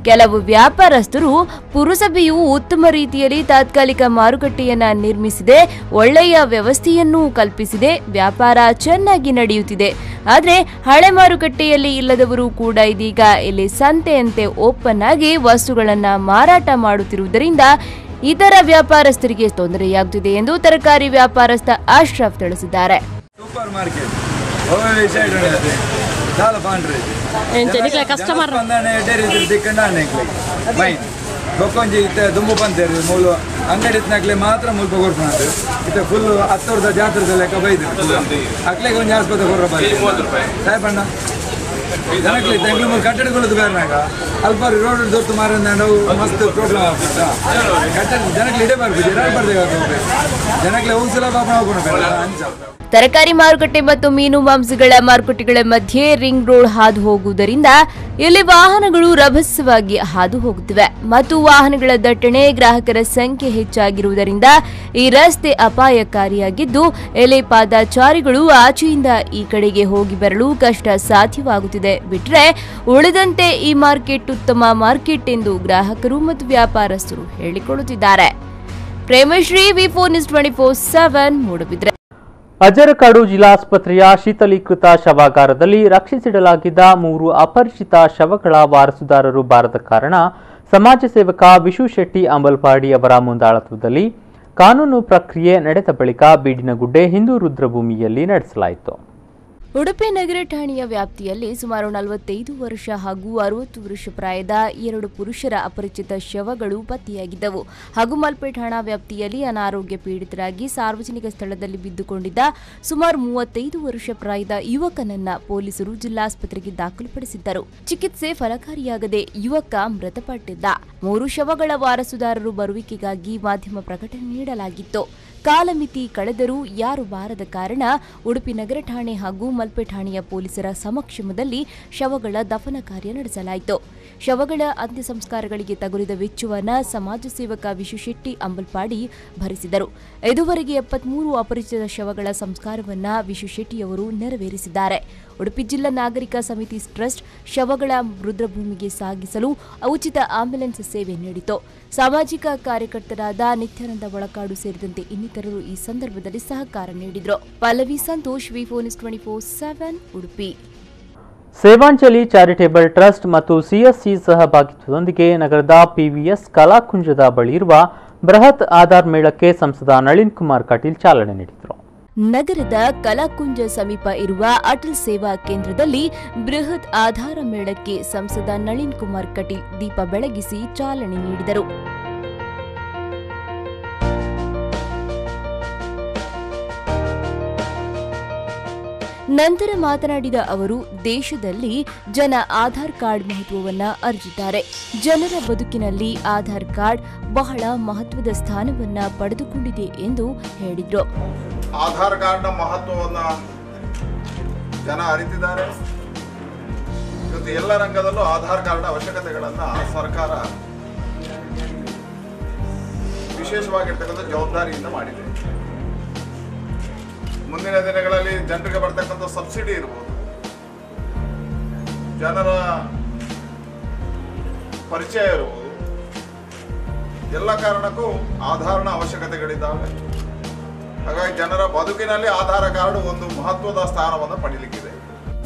ಕೆಲವು ವ್ಯಾಪಾರಸ್ಥರು ಪುರಸಭೆಯು ಉತ್ತಮ ರೀತಿಯಲ್ಲಿ ತಾತ್ಕಾಲಿಕ ಮಾರುಕಟ್ಟೆಯನ್ನ ನಿರ್ಮಿಸಿದೆ, ಒಳ್ಳೆಯ ವ್ಯವಸ್ಥೆಯನ್ನು ಕಲ್ಪಿಸಿದೆ, ವ್ಯಾಪಾರ ಚೆನ್ನಾಗಿ ನಡೆಯುತ್ತಿದೆ, ಆದರೆ ಹಳೆ ಮಾರುಕಟ್ಟೆಯಲ್ಲಿ ಇಲ್ಲದವರು ಕೂಡ ಇದೀಗ ಇಲ್ಲಿ ಸಂತೆಯಂತೆ ಓಪನ್ ಆಗಿ ವಸ್ತುಗಳನ್ನ ಮಾರಾಟ ಮಾಡುತ್ತಿರುವುದರಿಂದ ಇತರ ವ್ಯಾಪಾರಸ್ಥರಿಗೆ ತೊಂದರೆಯಾಗುತ್ತಿದೆ ಎಂದು ತರಕಾರಿ ವ್ಯಾಪಾರಸ್ಥ ಅಶ್ರಫ್ ತಿಳಿಸಿದ್ದಾರೆ. ಸೂಪರ್ ಮಾರ್ಕೆಟ್ ಕಸ್ಟಮರ್ ದುಂಬು ಬಂತೇರಿ ಮೂಲು ಅಂಗಡಿ ಇತ್ತನಾಗ್ಲೆ ಮಾತ್ರ ಮುಲ್ಪ ಕೊಡ್ತಾರೆ ಇದು ಫುಲ್ ಹತ್ತೂರ್ದ ಜಾತ್ರದ ಲೆಕ್ಕ ಬೈದ್ರು ಅಕ್ಲೆಗೆ ಒಂದು ಆಸ್ಪತ್ರೆ ಕೊಡ್ರ ಸಾಯ್ಬಣ್ಣ ಜನಕ್ಕೆ ತೆಂಗ್ಳು ಮೂರು ಕಟ್ಟಡಗಳದ್ದು ಬೇರೆನಾಗ ಅಲ್ಪ ರೋಡ್ ದೊಡ್ಡ ಮಾರ ನಾವು ಮಸ್ತ್ ಪ್ರಾಬ್ಲಮ್ ಆಗ್ತಾ ಕಟ್ಟಡ ಜನಕ್ಕೆ ಇಡಬಾರ್ದು ಜನ ಬರ್ದೇಬೇಕು ಜನಕ್ಕೆ ಒಂದು ಸಲ ಪಾಪ ಹೋಗ್ಕೊಳ್ಬೇಕು ಅಂಚ. ತರಕಾರಿ ಮಾರುಕಟ್ಟೆ ಮತ್ತು ಮೀನು ಮಾಂಸಗಳ ಮಾರುಕಟ್ಟೆಗಳ ಮಧ್ಯೆ ರಿಂಗ್ ರೋಡ್ ಹಾದು ಹೋಗುವುದರಿಂದ ಇಲ್ಲಿ ವಾಹನಗಳು ರಭಸವಾಗಿ ಹಾದು ಹೋಗುತ್ತಿವೆ ಮತ್ತು ವಾಹನಗಳ ದಟ್ಟಣೆ, ಗ್ರಾಹಕರ ಸಂಖ್ಯೆ ಹೆಚ್ಚಾಗಿರುವುದರಿಂದ ಈ ರಸ್ತೆ ಅಪಾಯಕಾರಿಯಾಗಿದ್ದು ಇಲ್ಲಿ ಪಾದಚಾರಿಗಳು ಆಚೆಯಿಂದ ಈ ಕಡೆಗೆ ಹೋಗಿ ಬರಲು ಕಷ್ಟ ಸಾಧ್ಯವಾಗುತ್ತಿದೆ. ಬಿಟ್ಟರೆ ಉಳಿದಂತೆ ಈ ಮಾರ್ಕೆಟ್ ಉತ್ತಮ ಮಾರ್ಕೆಟ್ ಎಂದು ಗ್ರಾಹಕರು ಮತ್ತು ವ್ಯಾಪಾರಸ್ಥರು ಹೇಳಿಕೊಳ್ಳುತ್ತಿದ್ದಾರೆ. ಪ್ರೇಮಶ್ರೀ ವಿ4 news twenty four seven Moodbidri. Ajjarkad ಜಿಲ್ಲಾಸ್ಪತ್ರೆಯ ಶೀತಲೀಕೃತ ಶವಾಗಾರದಲ್ಲಿ ರಕ್ಷಿಸಿಡಲಾಗಿದ್ದ ಮೂರು ಅಪರಿಚಿತ ಶವಗಳ ವಾರಸುದಾರರು ಬಾರದ ಕಾರಣ ಸಮಾಜ ಸೇವಕ ವಿಶುಶೆಟ್ಟಿ ಅಂಬಲ್ಪಾಡಿ ಅವರ ಮುಂದಾಳತ್ವದಲ್ಲಿ ಕಾನೂನು ಪ್ರಕ್ರಿಯೆ ನಡೆದ ಬಳಿಕ ಬೀಡಿನಗುಡ್ಡೆ ಹಿಂದೂ ರುದ್ರಭೂಮಿಯಲ್ಲಿ ನಡೆಸಲಾಯಿತು. ಉಡುಪಿ ನಗರ ಠಾಣೆಯ ವ್ಯಾಪ್ತಿಯಲ್ಲಿ ಸುಮಾರು ನಲವತ್ತೈದು ವರ್ಷ ಹಾಗೂ ಅರವತ್ತು ವರ್ಷ ಪ್ರಾಯದ ಎರಡು ಪುರುಷರ ಅಪರಿಚಿತ ಶವಗಳು ಪತ್ತೆಯಾಗಿದ್ದವು ಹಾಗೂ ಮಲ್ಪೆ ಠಾಣಾ ವ್ಯಾಪ್ತಿಯಲ್ಲಿ ಅನಾರೋಗ್ಯ ಪೀಡಿತರಾಗಿ ಸಾರ್ವಜನಿಕ ಸ್ಥಳದಲ್ಲಿ ಬಿದ್ದುಕೊಂಡಿದ್ದ ಸುಮಾರು ಮೂವತ್ತೈದು ವರ್ಷ ಪ್ರಾಯದ ಯುವಕನನ್ನ ಪೊಲೀಸರು ಜಿಲ್ಲಾಸ್ಪತ್ರೆಗೆ ದಾಖಲುಪಡಿಸಿದ್ದರು. ಚಿಕಿತ್ಸೆ ಫಲಕಾರಿಯಾಗದೆ ಯುವಕ ಮೃತಪಟ್ಟಿದ್ದ. ಮೂರು ಶವಗಳ ವಾರಸುದಾರರು ಬರುವಿಕೆಗಾಗಿ ಮಾಧ್ಯಮ ಪ್ರಕಟಣೆ ನೀಡಲಾಗಿತ್ತು. ಕಾಲಮಿತಿ ಕಳೆದರೂ ಯಾರು ಬಾರದ ಕಾರಣ ಉಡುಪಿ ನಗರ ಠಾಣೆ ಹಾಗೂ ಮಲ್ಪೆ ಠಾಣೆಯ ಪೊಲೀಸರ ಸಮಕ್ಷಮದಲ್ಲಿ ಶವಗಳ ದಫನ ಕಾರ್ಯ ನಡೆಸಲಾಯಿತು. ಶವಗಳ ಅಂತ್ಯ ಸಂಸ್ಕಾರಗಳಿಗೆ ತಗುಲಿದ ವೆಚ್ಚವನ್ನು ಸಮಾಜ ಸೇವಕ ವಿಶುಶೆಟ್ಟಿ ಅಂಬಲ್ಪಾಡಿ ಭರಿಸಿದರು. ಇದುವರೆಗೆ ಎಪ್ಪತ್ಮೂರು ಅಪರಿಚಿತ ಶವಗಳ ಸಂಸ್ಕಾರವನ್ನು ವಿಶುಶೆಟ್ಟಿಯವರು ನೆರವೇರಿಸಿದ್ದಾರೆ. ಉಡುಪಿ ಜಿಲ್ಲಾ ನಾಗರಿಕ ಸಮಿತಿ ಟ್ರಸ್ಟ್ ಶವಗಳ ರುದ್ರಭೂಮಿಗೆ ಸಾಗಿಸಲು ಉಚಿತ ಆಂಬ್ಯುಲೆನ್ಸ್ ಸೇವೆ ನೀಡಿತು. ಸಾಮಾಜಿಕ ಕಾರ್ಯಕರ್ತರಾದ ನಿತ್ಯಾನಂದ ಒಳಕಾಡು ಸೇರಿದಂತೆ ಇನ್ನಿತರರು ಈ ಸಂದರ್ಭದಲ್ಲಿ ಸಹಕಾರ ನೀಡಿದರು. ಪಲ್ಲವಿ ಸಂತೋಷ್, ವಿ4 news twenty four seven Udupi. Sevanjali charitable trust ಮತ್ತು ಸಿಎಸ್ಸಿ ಸಹಭಾಗಿತ್ವದೊಂದಿಗೆ ನಗರದ ಪಿವಿಎಸ್ ಕಲಾಕುಂಜದ ಬಳಿ ಇರುವ ಬೃಹತ್ ಆಧಾರ್ ಮೇಳಕ್ಕೆ ಸಂಸದ ನಳಿನ್ ಕುಮಾರ್ ಕಟೀಲ್ ಚಾಲನೆ ನೀಡಿದರು. ನಗರದ ಕಲಾಕುಂಜ ಸಮೀಪ ಇರುವ ಅಟಲ್ ಸೇವಾ ಕೇಂದ್ರದಲ್ಲಿ ಬೃಹತ್ ಆಧಾರ ಮೇಳಕ್ಕೆ ಸಂಸದ ನಳಿನ್ ಕುಮಾರ್ ಕಟೀಲ್ ದೀಪ ಬೆಳಗಿಸಿ ಚಾಲನೆ ನೀಡಿದರು. ನಂತರ ಮಾತನಾಡಿದ ಅವರು, ದೇಶದಲ್ಲಿ ಜನ ಆಧಾರ್ ಕಾರ್ಡ್ ಮಹತ್ವವನ್ನು ಅರಿತಿದ್ದಾರೆ. ಜನರ ಬದುಕಿನಲ್ಲಿ ಆಧಾರ್ ಕಾರ್ಡ್ ಬಹಳ ಮಹತ್ವದ ಸ್ಥಾನವನ್ನು ಪಡೆದುಕೊಂಡಿದೆ ಎಂದು ಹೇಳಿದರು. ಆಧಾರ್ ಕಾರ್ಡ್ನ ಮಹತ್ವವನ್ನು ಜನ ಅರಿತಿದ್ದಾರೆ. ಇವತ್ತು ಎಲ್ಲ ರಂಗದಲ್ಲೂ ಆಧಾರ್ ಕಾರ್ಡ್ ಅವಶ್ಯಕತೆಗಳನ್ನು ಸರ್ಕಾರ ವಿಶೇಷವಾಗಿರ್ತಕ್ಕಂಥ ಜವಾಬ್ದಾರಿಯಿಂದ ಮಾಡಿದೆ. ಮುಂದಿನ ದಿನಗಳಲ್ಲಿ ಜನರಿಗೆ ಬರ್ತಕ್ಕಂಥ ಸಬ್ಸಿಡಿ ಇರ್ಬೋದು, ಜನರ ಪರಿಚಯ ಇರ್ಬೋದು, ಎಲ್ಲ ಕಾರಣಕ್ಕೂ ಆಧಾರನ ಅವಶ್ಯಕತೆಗಳಿದ್ದಾವೆ. ಹಾಗಾಗಿ ಜನರ ಬದುಕಿನಲ್ಲಿ ಆಧಾರ ಕಾರ್ಡ್ ಒಂದು ಮಹತ್ವದ ಸ್ಥಾನವನ್ನು ಪಡೆಯಲಿಕ್ಕಿದೆ.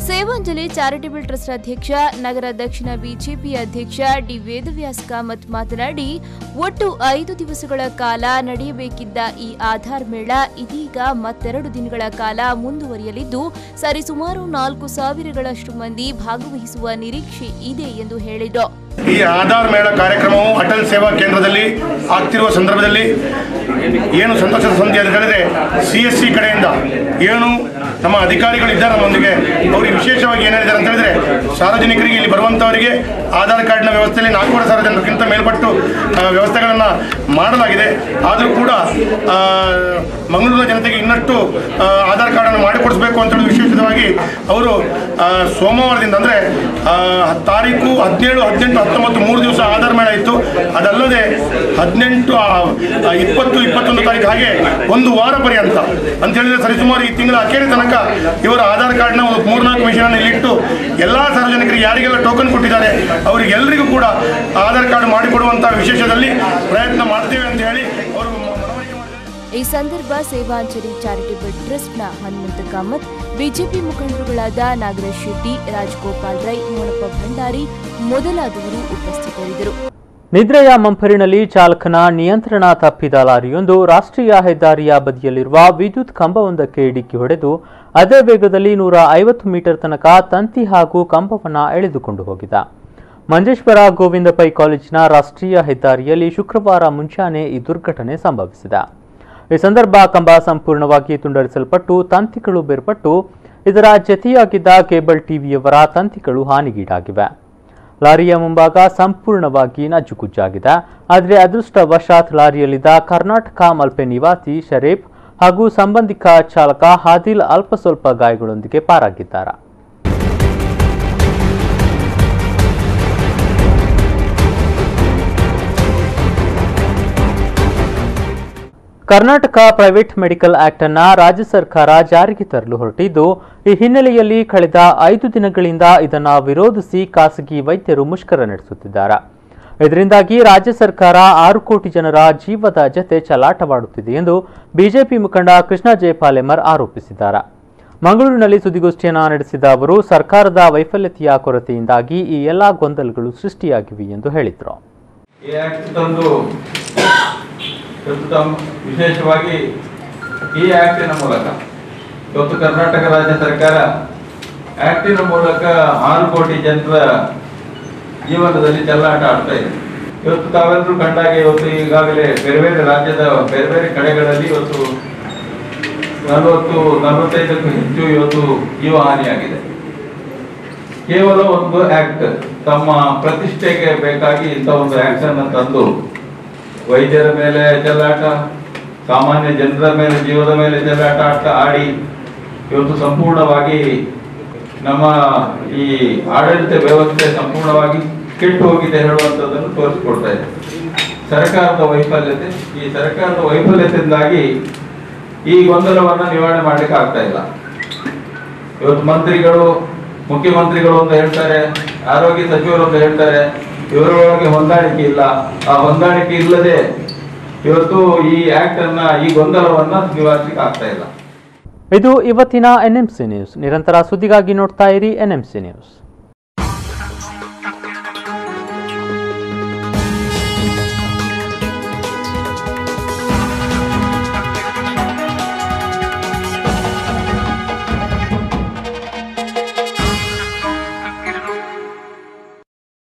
ಸೇವಾಂಜಲಿ ಚಾರಿಟೇಬಲ್ ಟ್ರಸ್ಟ್ ಅಧ್ಯಕ್ಷ ನಗರ ದಕ್ಷಿಣ ಬಿಜೆಪಿ ಅಧ್ಯಕ್ಷ ಡಿ ವೇದವ್ಯಾಸ್ ಕಾಮತ್ ಮಾತನಾಡಿ, ಒಟ್ಟು ಐದು ದಿವಸಗಳ ಕಾಲ ನಡೆಯಬೇಕಿದ್ದ ಈ ಆಧಾರ್ ಮೇಳ ಇದೀಗ ಮತ್ತೆರಡು ದಿನಗಳ ಕಾಲ ಮುಂದುವರಿಯಲಿದ್ದು ಸರಿಸುಮಾರು ನಾಲ್ಕು ಸಾವಿರಗಳಷ್ಟು ಮಂದಿ ಭಾಗವಹಿಸುವ ನಿರೀಕ್ಷೆ ಇದೆ ಎಂದು ಹೇಳಿದರು. ಈ ಆಧಾರ್ ಮೇಳ ಕಾರ್ಯಕ್ರಮವು ಅಟಲ್ ಸೇವಾ ಕೇಂದ್ರದಲ್ಲಿ ಆಗ್ತಿರುವ ಸಂದರ್ಭದಲ್ಲಿ ಏನು ಸಂತೋಷದ ಸಂಧಿ ಅಂತ ಹೇಳಿದ್ರೆ, ಸಿ ಎಸ್ ಸಿ ಕಡೆಯಿಂದ ಏನು ನಮ್ಮ ಅಧಿಕಾರಿಗಳಿದ್ದಾರೆ ನಮ್ಮೊಂದಿಗೆ. ಅವರು ವಿಶೇಷವಾಗಿ ಏನು ಹೇಳಿದ್ದಾರೆ ಅಂತ ಹೇಳಿದ್ರೆ, ಸಾರ್ವಜನಿಕರಿಗೆ ಇಲ್ಲಿ ಬರುವಂಥವರಿಗೆ ಆಧಾರ್ ಕಾರ್ಡ್ನ ವ್ಯವಸ್ಥೆಯಲ್ಲಿ ನಾಲ್ಕೂವರೆ ಸಾವಿರ ಜನಕ್ಕಿಂತ ಮೇಲ್ಪಟ್ಟು ವ್ಯವಸ್ಥೆಗಳನ್ನು ಮಾಡಲಾಗಿದೆ. ಆದರೂ ಕೂಡ ಮಂಗಳೂರಿನ ಜನತೆಗೆ ಇನ್ನಷ್ಟು ಆಧಾರ್ ಕಾರ್ಡನ್ನು ಮಾಡಿಕೊಡಿಸಬೇಕು ಅಂತ ಹೇಳಿ ವಿಶೇಷವಾಗಿ ಅವರು ಸೋಮವಾರದಿಂದ ಅಂದರೆ ತಾರೀಕು ಹದಿನೇಳು ಹದಿನೆಂಟು ಹತ್ತೊಂಬತ್ತು ಮೂರು ದಿವಸ ಆಧಾರ್ ಮೇಳ ಇತ್ತು. ಅದಲ್ಲದೆ ಹದಿನೆಂಟು ಇಪ್ಪತ್ತು ಇಪ್ಪತ್ತೊಂದು ತಾರೀಕು ಹಾಗೆ ಒಂದು ವಾರ ಪರ್ಯಂತ ಅಂತ ಹೇಳಿದ್ರೆ ಸರಿಸುಮಾರು ಈ ತಿಂಗಳ ಅಕೇರಿ ತನಕ ಇವರ ಆಧಾರ್ ಕಾರ್ಡ್ನ ಒಂದು ಮೂರ್ನಾಲ್ಕು ಮಿಷನ್ ಇಲ್ಲಿಟ್ಟು ಎಲ್ಲ ಸಾರ್ವಜನಿಕರಿಗೆ ಯಾರಿಗೆಲ್ಲ ಟೋಕನ್ ಕೊಟ್ಟಿದ್ದಾರೆ ಅವರಿಗೆಲ್ಲರಿಗೂ ಕೂಡ ಆಧಾರ್ ಕಾರ್ಡ್ ಮಾಡಿಕೊಡುವಂತಹ ವಿಶೇಷದಲ್ಲಿ ಪ್ರಯತ್ನ ಮಾಡ್ತೇವೆ ಅಂತ ಹೇಳಿ ಅವರು ಈ ಸಂದರ್ಭ ಸೇವಾಂಜಲಿ ಚಾರಿಟೇಬಲ್ ಟ್ರಸ್ಟ್ನ ಹನುಮಂತ ಕಾಮತ್, ಬಿಜೆಪಿ ಮುಖಂಡರುಗಳಾದ ನಾಗರಾಜ್ ಶೆಟ್ಟಿ, ರಾಜಗೋಪಾಲ್ ರೈ, ಮೋನಪ್ಪ ಭಂಡಾರಿ ಮೊದಲಾದವರು ಉಪಸ್ಥಿತರಿದ್ದರು. ನಿದ್ರೆಯ ಮಂಪರಿನಲ್ಲಿ ಚಾಲಕನ ನಿಯಂತ್ರಣ ತಪ್ಪಿದ ಲಾರಿಯೊಂದು ರಾಷ್ಟ್ರೀಯ ಹೆದ್ದಾರಿಯ ಬದಿಯಲ್ಲಿರುವ ವಿದ್ಯುತ್ ಕಂಬವೊಂದಕ್ಕೆ ಡಿಕ್ಕಿ ಹೊಡೆದು ಅದೇ ವೇಗದಲ್ಲಿ ನೂರ ಐವತ್ತು ಮೀಟರ್ ತನಕ ತಂತಿ ಹಾಗೂ ಕಂಬವನ್ನು ಎಳೆದುಕೊಂಡು ಹೋಗಿದೆ. ಮಂಜೇಶ್ವರ ಗೋವಿಂದ ಪೈ ಕಾಲೇಜಿನ ರಾಷ್ಟ್ರೀಯ ಹೆದ್ದಾರಿಯಲ್ಲಿ ಶುಕ್ರವಾರ ಮುಂಜಾನೆ ಈ ದುರ್ಘಟನೆ ಸಂಭವಿಸಿದೆ. ಈ ಸಂದರ್ಭ ಕಂಬ ಸಂಪೂರ್ಣವಾಗಿ ತುಂಡರಿಸಲ್ಪಟ್ಟು ತಂತಿಗಳು ಬೇರ್ಪಟ್ಟು ಇದರ ಜತೆಯಾಗಿದ್ದ ಕೇಬಲ್ ಟಿವಿಯವರ ತಂತಿಗಳು ಹಾನಿಗೀಡಾಗಿವೆ. ಲಾರಿಯ ಮುಂಭಾಗ ಸಂಪೂರ್ಣವಾಗಿ ನಜ್ಜುಗುಜ್ಜಾಗಿದೆ. ಆದರೆ ಅದೃಷ್ಟವಶಾತ್ ಲಾರಿಯಲ್ಲಿದ್ದ ಕರ್ನಾಟಕ ಮಲ್ಪೆ ನಿವಾಸಿ ಶರೀಫ್ ಹಾಗೂ ಸಂಬಂಧಿಕ ಚಾಲಕ ಹಾದಿಲ್ ಅಲ್ಪ ಸ್ವಲ್ಪ ಗಾಯಗಳೊಂದಿಗೆ ಪಾರಾಗಿದ್ದಾರೆ. ಕರ್ನಾಟಕ ಪ್ರೈವೇಟ್ ಮೆಡಿಕಲ್ ಆಕ್ಟ್ ಅನ್ನ ರಾಜ್ಯ ಸರ್ಕಾರ ಜಾರಿಗೆ ತರಲು ಹೊರಟಿದ್ದು, ಈ ಹಿನ್ನೆಲೆಯಲ್ಲಿ ಕಳೆದ ಐದು ದಿನಗಳಿಂದ ಇದನ್ನು ವಿರೋಧಿಸಿ ಖಾಸಗಿ ವೈದ್ಯರು ಮುಷ್ಕರ ನಡೆಸುತ್ತಿದ್ದಾರೆ. ಇದರಿಂದಾಗಿ ರಾಜ್ಯ ಸರ್ಕಾರ ಆರು ಕೋಟಿ ಜನರ ಜೀವದ ಜತೆ ಚಲಾಟವಾಡುತ್ತಿದೆ ಎಂದು ಬಿಜೆಪಿ ಮುಖಂಡ ಕೃಷ್ಣ ಜಯಪಾಲೆಮರ್ ಆರೋಪಿಸಿದ್ದಾರೆ. ಮಂಗಳೂರಿನಲ್ಲಿ ಸುದ್ದಿಗೋಷ್ಠಿಯನ್ನು ನಡೆಸಿದ ಅವರು, ಸರ್ಕಾರದ ವೈಫಲ್ಯತೆಯ ಕೊರತೆಯಿಂದಾಗಿ ಈ ಎಲ್ಲ ಗೊಂದಲಗಳು ಸೃಷ್ಟಿಯಾಗಿವೆ ಎಂದು ಹೇಳಿದರು. ಪ್ರಸ್ತುತ ವಿಶೇಷವಾಗಿ ಈ ಆ್ಯಕ್ಟಿನ ಮೂಲಕ ಇವತ್ತು ಕರ್ನಾಟಕ ರಾಜ್ಯ ಸರ್ಕಾರ ಆ್ಯಕ್ಟಿನ ಮೂಲಕ ಆರು ಕೋಟಿ ಜನರ ಜೀವನದಲ್ಲಿ ಚಲ್ಲಾಟ ಆಡ್ತಾ ಇದೆ. ಇವತ್ತು ತಾವೆಲ್ಲರೂ ಕಂಡಾಗೆ ಇವತ್ತು ಈಗಾಗಲೇ ಬೇರೆ ಬೇರೆ ರಾಜ್ಯದ ಬೇರೆ ಬೇರೆ ಕಡೆಗಳಲ್ಲಿ ಇವತ್ತು ನಲವತ್ತು ನಲವತ್ತೈದಕ್ಕೂ ಹೆಚ್ಚು ಇವತ್ತು ಜೀವ ಹಾನಿಯಾಗಿದೆ. ಕೇವಲ ಒಂದು ಆ್ಯಕ್ಟ್ ತಮ್ಮ ಪ್ರತಿಷ್ಠೆಗೆ ಬೇಕಾಗಿ ಇಂಥ ಒಂದು ಆ್ಯಕ್ಟನ್ನು ತಂದು ವೈದ್ಯರ ಮೇಲೆ ಚೆಲ್ಲಾಟ, ಸಾಮಾನ್ಯ ಜನರ ಮೇಲೆ, ಜೀವದ ಮೇಲೆ ಚೆಲ್ಲಾಟ ಆಟ ಆಡಿ ಇವತ್ತು ಸಂಪೂರ್ಣವಾಗಿ ನಮ್ಮ ಈ ಆಡಳಿತ ವ್ಯವಸ್ಥೆ ಸಂಪೂರ್ಣವಾಗಿ ಕೆಟ್ಟು ಹೋಗಿದೆ ಹೇಳುವಂಥದ್ದನ್ನು ತೋರಿಸ್ಕೊಡ್ತಾ ಇದೆ. ಸರ್ಕಾರದ ವೈಫಲ್ಯತೆ, ಈ ಸರ್ಕಾರದ ವೈಫಲ್ಯತೆಯಿಂದಾಗಿ ಈ ಗೊಂದಲವನ್ನು ನಿವಾರಣೆ ಮಾಡಲಿಕ್ಕೆ ಆಗ್ತಾ ಇಲ್ಲ. ಇವತ್ತು ಮಂತ್ರಿಗಳು, ಮುಖ್ಯಮಂತ್ರಿಗಳು ಅಂತ ಹೇಳ್ತಾರೆ, ಆರೋಗ್ಯ ಸಚಿವರು ಅಂತ ಹೇಳ್ತಾರೆ, ಇವರೊಳಗೆ ಹೊಂದಾಣಿಕೆ ಇಲ್ಲ. ಆ ಹೊಂದಾಣಿಕೆ ಇಲ್ಲದೆ ಇವತ್ತು ಈ ಆಕ್ಟ್ ಅನ್ನ, ಈ ಗೊಂದಲವನ್ನ ನಿವಾರಿಸಲಿಕ್ಕೆ ಆಗ್ತಾ ಇಲ್ಲ. ಇದು ಇವತ್ತಿನ ಎನ್ಎಂಸಿ ನ್ಯೂಸ್. ನಿರಂತರ ಸುದ್ದಿಗಾಗಿ ನೋಡ್ತಾ ಇರಿ ಎನ್ಎಂಸಿ ನ್ಯೂಸ್.